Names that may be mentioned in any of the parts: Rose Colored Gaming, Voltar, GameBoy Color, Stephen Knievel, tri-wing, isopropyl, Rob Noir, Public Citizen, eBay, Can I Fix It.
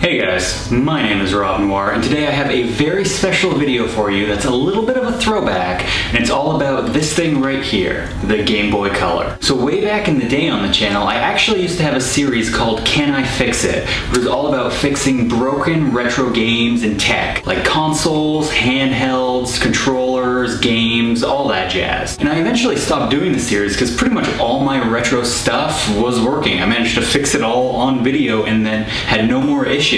Hey guys, my name is Rob Noir, and today I have a very special video for you that's a little bit of a throwback, and it's all about this thing right here, the Game Boy Color. So way back in the day on the channel, I actually used to have a series called Can I Fix It?, which was all about fixing broken retro games and tech, like consoles, handhelds, controllers, games, all that jazz. And I eventually stopped doing the series because pretty much all my retro stuff was working. I managed to fix it all on video and then had no more issues.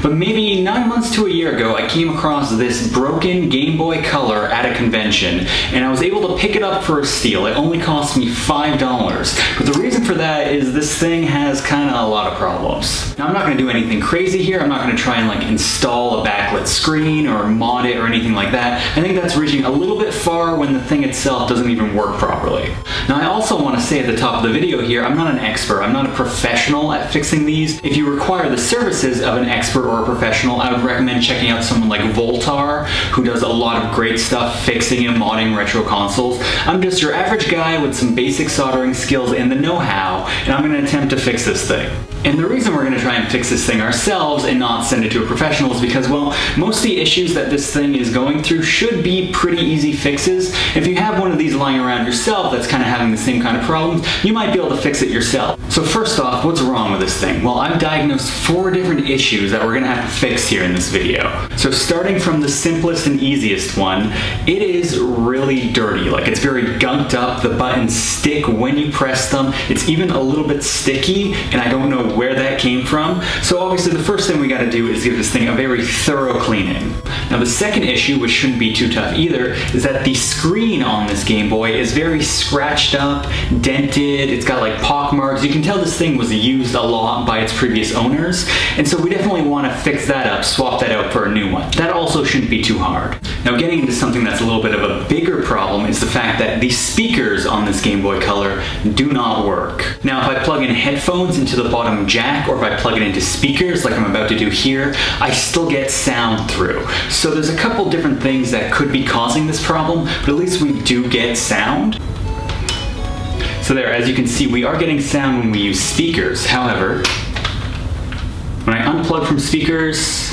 But maybe 9 months to a year ago, I came across this broken Game Boy Color at a convention, and I was able to pick it up for a steal. It only cost me $5. But the reason for that is this thing has kind of a lot of problems. Now, I'm not going to do anything crazy here. I'm not going to try and like install a backlit screen or mod it or anything like that. I think that's reaching a little bit far when the thing itself doesn't even work properly. Now, I also want to say at the top of the video here, I'm not an expert. I'm not a professional at fixing these. If you require the services of an expert or a professional, I would recommend checking out someone like Voltar, who does a lot of great stuff fixing and modding retro consoles. I'm just your average guy with some basic soldering skills and the know-how, and I'm going to attempt to fix this thing. And the reason we're going to try and fix this thing ourselves and not send it to a professional is because, well, most of the issues that this thing is going through should be pretty easy fixes. If you have one of these lying around yourself that's kind of having the same kind of problems, you might be able to fix it yourself. So first off, what's wrong with this thing? Well, I've diagnosed 4 different issues that we're going to have to fix here in this video. So starting from the simplest and easiest one, it is really dirty. Like, it's very gunked up, the buttons stick when you press them, it's even a little bit sticky, and I don't know where that came from. So obviously the first thing we gotta do is give this thing a very thorough cleaning. Now the second issue, which shouldn't be too tough either, is that the screen on this Game Boy is very scratched up, dented, it's got like pock marks. You can tell this thing was used a lot by its previous owners, and so we definitely wanna fix that up, swap that out for a new one. That also shouldn't be too hard. Now getting into something that's a little bit of a bigger problem is the fact that the speakers on this Game Boy Color do not work. Now if I plug in headphones into the bottom jack, or if I plug it into speakers like I'm about to do here, I still get sound through. So there's a couple different things that could be causing this problem, but at least we do get sound. So there, as you can see, we are getting sound when we use speakers. However, when I unplug from speakers,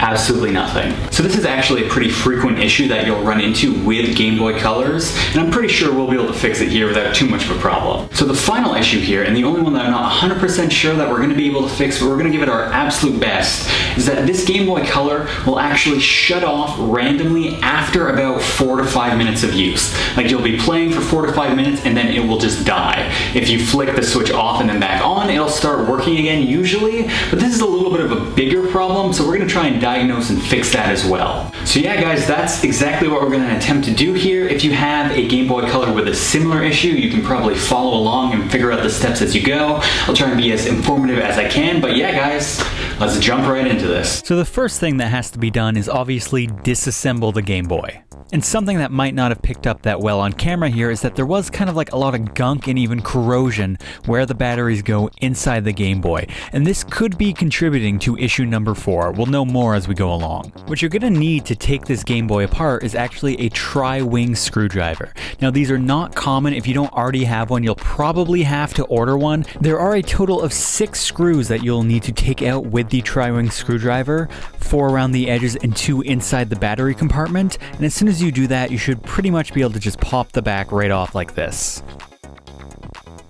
absolutely nothing. So this is actually a pretty frequent issue that you'll run into with Game Boy Colors, and I'm pretty sure we'll be able to fix it here without too much of a problem. So the final issue here, and the only one that I'm not 100% sure that we're going to be able to fix, but we're going to give it our absolute best, is that this Game Boy Color will actually shut off randomly after about 4 to 5 minutes of use. Like, you'll be playing for 4 to 5 minutes and then it will just die. If you flick the switch off and then back on, it'll start working again usually, but this is a little bit of a bigger problem, so we're going to try and diagnose and fix that as well. So yeah guys, that's exactly what we're going to attempt to do here. If you have a Game Boy Color with a similar issue, you can probably follow along and figure out the steps as you go. I'll try and be as informative as I can, but yeah guys, let's jump right into this. So the first thing that has to be done is obviously disassemble the Game Boy. And something that might not have picked up that well on camera here is that there was kind of like a lot of gunk and even corrosion where the batteries go inside the Game Boy. And this could be contributing to issue number 4. We'll know more as we go along. What you're gonna need to take this Game Boy apart is actually a tri-wing screwdriver. Now these are not common. If you don't already have one, you'll probably have to order one. There are a total of 6 screws that you'll need to take out with the tri-wing screwdriver, 4 around the edges and 2 inside the battery compartment. And as soon as you do that, you should pretty much be able to just pop the back right off like this.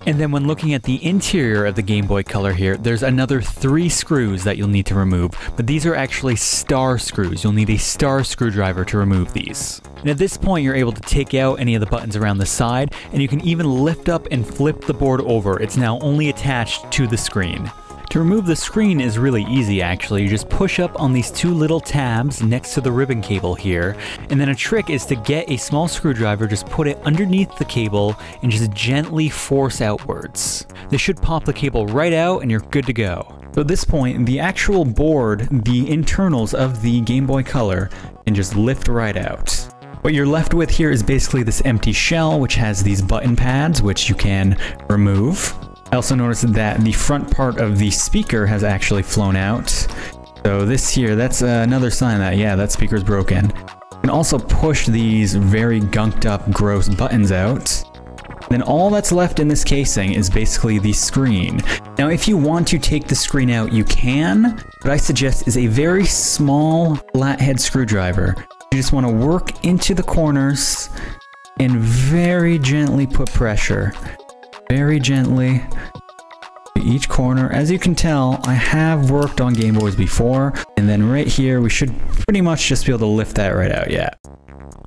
And then when looking at the interior of the Game Boy Color here, there's another 3 screws that you'll need to remove, but these are actually star screws. You'll need a star screwdriver to remove these. And at this point, you're able to take out any of the buttons around the side, and you can even lift up and flip the board over. It's now only attached to the screen. To remove the screen is really easy actually. You just push up on these 2 little tabs next to the ribbon cable here, and then a trick is to get a small screwdriver, just put it underneath the cable and just gently force outwards. This should pop the cable right out and you're good to go. So at this point, the actual board, the internals of the Game Boy Color, can just lift right out. What you're left with here is basically this empty shell which has these button pads which you can remove. I also noticed that the front part of the speaker has actually flown out. So this here, that's another sign that, yeah, that speaker's broken. You can also push these very gunked up, gross buttons out. Then all that's left in this casing is basically the screen. Now if you want to take the screen out, you can. What I suggest is a very small flathead screwdriver. You just want to work into the corners and very gently put pressure. Very gently to each corner. As you can tell, I have worked on Game Boys before. And then right here, we should pretty much just be able to lift that right out, yeah.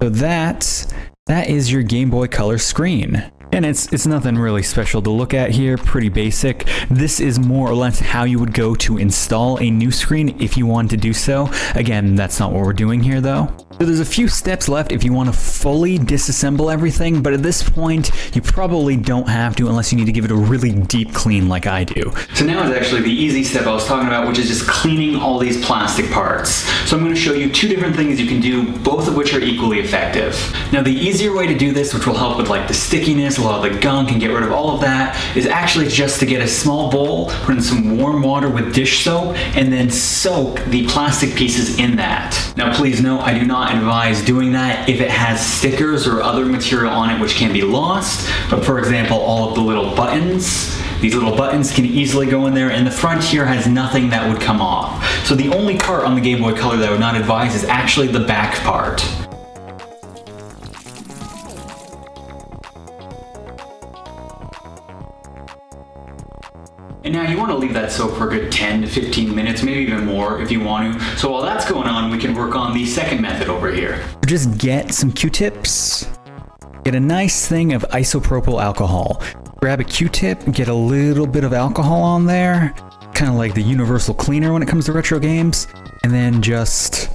So that is your Game Boy Color screen. And it's nothing really special to look at here, pretty basic. This is more or less how you would go to install a new screen if you wanted to do so. Again, that's not what we're doing here though. So there's a few steps left if you want to fully disassemble everything, but at this point, you probably don't have to unless you need to give it a really deep clean like I do. So now is actually the easy step I was talking about, which is just cleaning all these plastic parts. So I'm going to show you two different things you can do, both of which are equally effective. Now the easier way to do this, which will help with like the stickiness, a lot of the gunk, and get rid of all of that, is actually just to get a small bowl, put in some warm water with dish soap, and then soak the plastic pieces in that. Now please note, I do not advise doing that if it has stickers or other material on it which can be lost, but for example all of the little buttons, these little buttons can easily go in there, and the front here has nothing that would come off. So the only part on the Game Boy Color that I would not advise is actually the back part. And now you want to leave that soak for a good 10 to 15 minutes, maybe even more if you want to. So while that's going on, we can work on the second method over here. Just get some Q-tips. Get a nice thing of isopropyl alcohol. Grab a Q-tip, get a little bit of alcohol on there. Kind of like the universal cleaner when it comes to retro games. And then just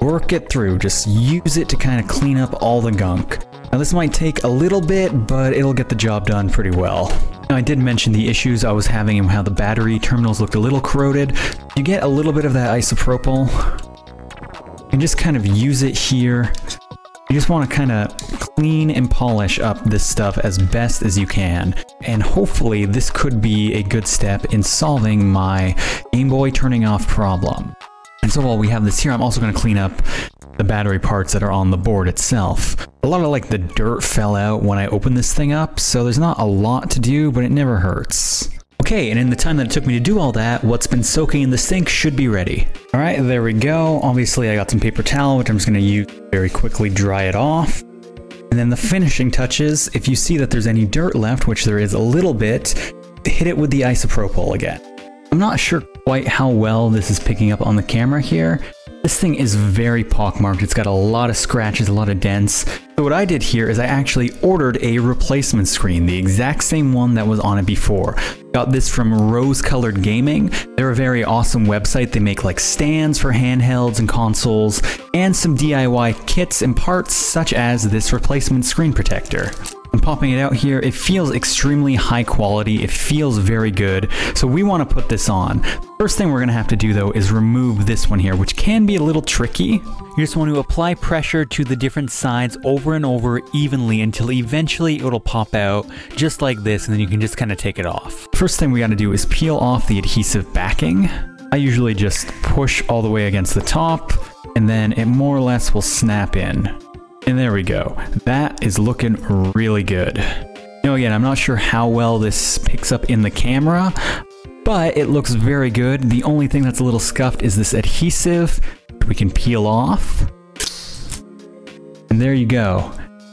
work it through. Just use it to kind of clean up all the gunk. Now this might take a little bit, but it'll get the job done pretty well. Now, I did mention the issues I was having and how the battery terminals looked a little corroded. You get a little bit of that isopropyl and just kind of use it here. You just want to kind of clean and polish up this stuff as best as you can. And hopefully this could be a good step in solving my Game Boy turning off problem. And so while we have this here, I'm also going to clean up the battery parts that are on the board itself. A lot of like the dirt fell out when I opened this thing up, so there's not a lot to do, but it never hurts. Okay, and in the time that it took me to do all that, what's been soaking in the sink should be ready. All right, there we go. Obviously I got some paper towel, which I'm just gonna use very quickly, dry it off. And then the finishing touches, if you see that there's any dirt left, which there is a little bit, hit it with the isopropyl again. I'm not sure quite how well this is picking up on the camera here. This thing is very pockmarked. It's got a lot of scratches, a lot of dents. So what I did here is I actually ordered a replacement screen, the exact same one that was on it before. Got this from Rose Colored Gaming. They're a very awesome website. They make like stands for handhelds and consoles and some DIY kits and parts such as this replacement screen protector. I'm popping it out here. It feels extremely high quality. It feels very good. So we want to put this on. First thing we're going to have to do though is remove this one here, which can be a little tricky. You just want to apply pressure to the different sides over and over evenly until eventually it'll pop out just like this, and then you can just kind of take it off. First thing we got to do is peel off the adhesive backing. I usually just push all the way against the top, and then it more or less will snap in. And there we go. That is looking really good. Now again, I'm not sure how well this picks up in the camera, but it looks very good. The only thing that's a little scuffed is this adhesive, which we can peel off. And there you go.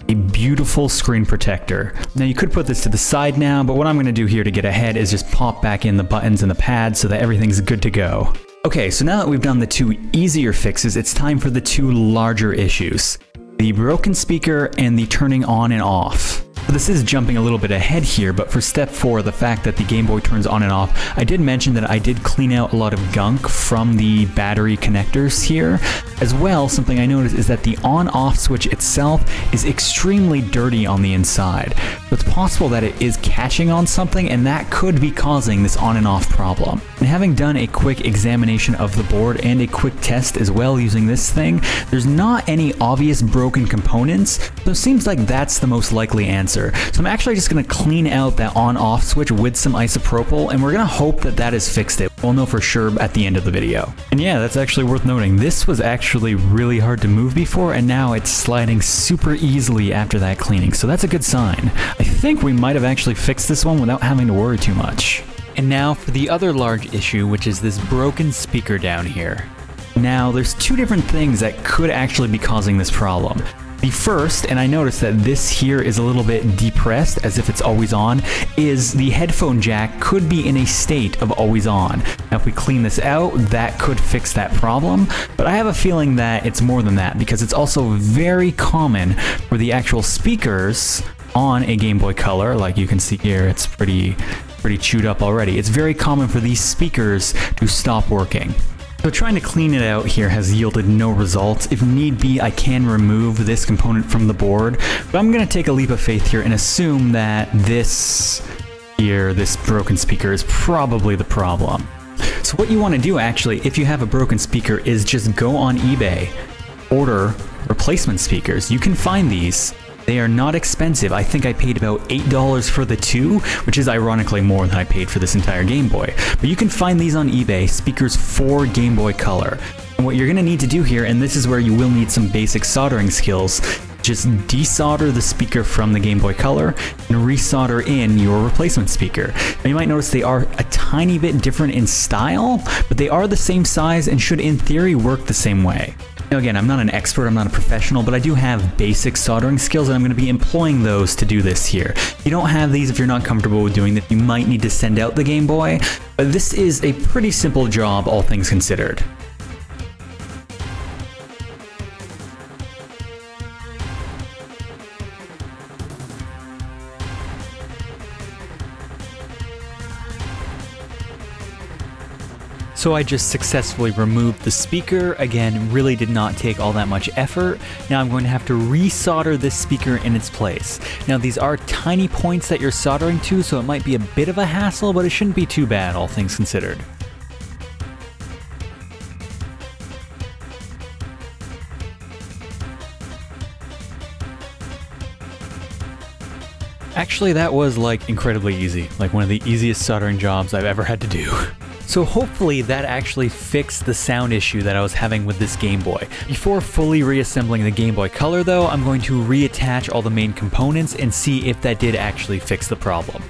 A beautiful screen protector. Now you could put this to the side now, but what I'm going to do here to get ahead is just pop back in the buttons and the pads so that everything's good to go. Okay, so now that we've done the two easier fixes, it's time for the two larger issues. The broken speaker and the turning on and off. So this is jumping a little bit ahead here, but for step 4, the fact that the Game Boy turns on and off, I did mention that I did clean out a lot of gunk from the battery connectors here. As well, something I noticed is that the on-off switch itself is extremely dirty on the inside. So it's possible that it is catching on something, and that could be causing this on and off problem. And having done a quick examination of the board and a quick test as well using this thing, there's not any obvious broken components, so it seems like that's the most likely answer. So I'm actually just going to clean out that on-off switch with some isopropyl, and we're going to hope that that has fixed it. We'll know for sure at the end of the video. And yeah, that's actually worth noting. This was actually really hard to move before, and now it's sliding super easily after that cleaning, so that's a good sign. I think we might have actually fixed this one without having to worry too much. And now for the other large issue, which is this broken speaker down here. Now, there's two different things that could actually be causing this problem. The first, and I noticed that this here is a little bit depressed, as if it's always on, is the headphone jack could be in a state of always on. Now, if we clean this out, that could fix that problem, but I have a feeling that it's more than that, because it's also very common for the actual speakers on a Game Boy Color, like you can see here, it's pretty chewed up already. It's very common for these speakers to stop working. So trying to clean it out here has yielded no results. If need be, I can remove this component from the board, but I'm going to take a leap of faith here and assume that this here, this broken speaker, is probably the problem. So what you want to do actually, if you have a broken speaker, is just go on eBay, order replacement speakers. You can find these. They are not expensive. I think I paid about $8 for the two, which is ironically more than I paid for this entire Game Boy. But you can find these on eBay, speakers for Game Boy Color. And what you're going to need to do here, and this is where you will need some basic soldering skills, just desolder the speaker from the Game Boy Color and resolder in your replacement speaker. Now you might notice they are a tiny bit different in style, but they are the same size and should in theory work the same way. Now again, I'm not an expert, I'm not a professional, but I do have basic soldering skills and I'm going to be employing those to do this here. If you don't have these, if you're not comfortable with doing that, you might need to send out the Game Boy, but this is a pretty simple job, all things considered. So I just successfully removed the speaker. Again, really did not take all that much effort. Now I'm going to have to re-solder this speaker in its place. Now these are tiny points that you're soldering to, so it might be a bit of a hassle, but it shouldn't be too bad, all things considered. Actually, that was like incredibly easy, like one of the easiest soldering jobs I've ever had to do. So hopefully that actually fixed the sound issue that I was having with this Game Boy. Before fully reassembling the Game Boy Color though, I'm going to reattach all the main components and see if that did actually fix the problem.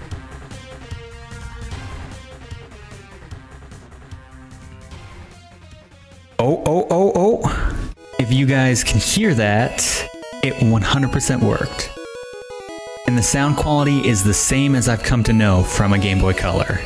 Oh. If you guys can hear that, it 100% worked. And the sound quality is the same as I've come to know from a Game Boy Color.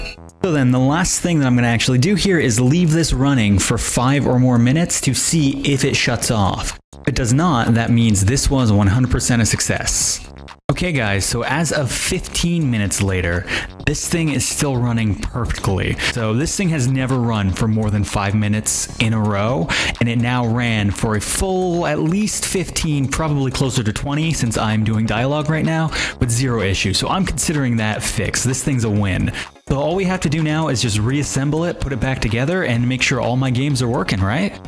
So then the last thing that I'm going to actually do here is leave this running for 5 or more minutes to see if it shuts off. If it does not, that means this was 100% a success. Okay guys, so as of 15 minutes later, this thing is still running perfectly. So this thing has never run for more than 5 minutes in a row, and it now ran for a full at least 15, probably closer to 20 since I'm doing dialogue right now, with 0 issue. So I'm considering that fixed. This thing's a win. So all we have to do now is just reassemble it, put it back together, and make sure all my games are working, right?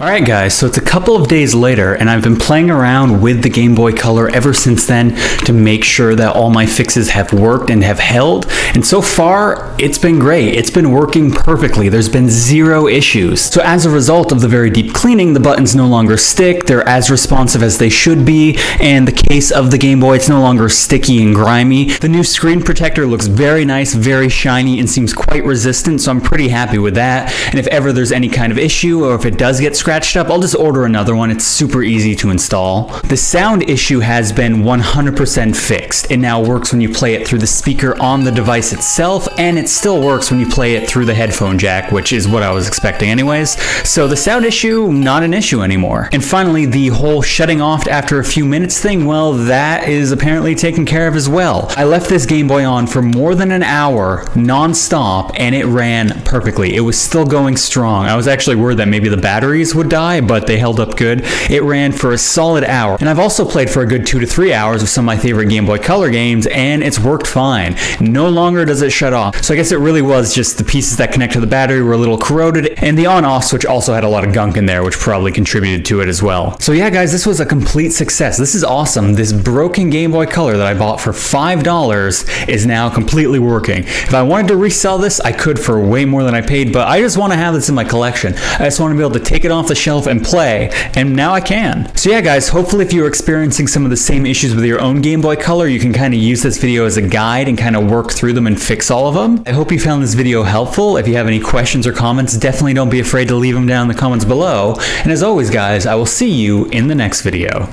Alright guys, so it's a couple of days later and I've been playing around with the Game Boy Color ever since then to make sure that all my fixes have worked and have held, and so far it's been great. It's been working perfectly. There's been 0 issues. So as a result of the very deep cleaning, the buttons no longer stick, they're as responsive as they should be, and the case of the Game Boy, it's no longer sticky and grimy. The new screen protector looks very nice, very shiny, and seems quite resistant, so I'm pretty happy with that. And if ever there's any kind of issue or if it does get scratched, patched up, I'll just order another one. It's super easy to install. The sound issue has been 100% fixed. It now works when you play it through the speaker on the device itself, and it still works when you play it through the headphone jack, which is what I was expecting anyways. So the sound issue, not an issue anymore. And finally, the whole shutting off after a few minutes thing, well, that is apparently taken care of as well. I left this Game Boy on for more than an hour non-stop, and it ran perfectly. It was still going strong. I was actually worried that maybe the batteries would die, but they held up good. It ran for a solid hour, and I've also played for a good 2 to 3 hours with some of my favorite Game Boy Color games, and it's worked fine. No longer does it shut off, so I guess it really was just the pieces that connect to the battery were a little corroded, and the on-off switch also had a lot of gunk in there, which probably contributed to it as well. So yeah guys, this was a complete success. This is awesome. This broken Game Boy Color that I bought for $5 is now completely working. If I wanted to resell this, I could for way more than I paid, but I just want to have this in my collection. I just want to be able to take it off the shelf and play, and now I can. So yeah guys, hopefully if you're experiencing some of the same issues with your own Game Boy Color, you can kind of use this video as a guide and kind of work through them and fix all of them. I hope you found this video helpful. If you have any questions or comments, definitely don't be afraid to leave them down in the comments below. And as always guys, I will see you in the next video.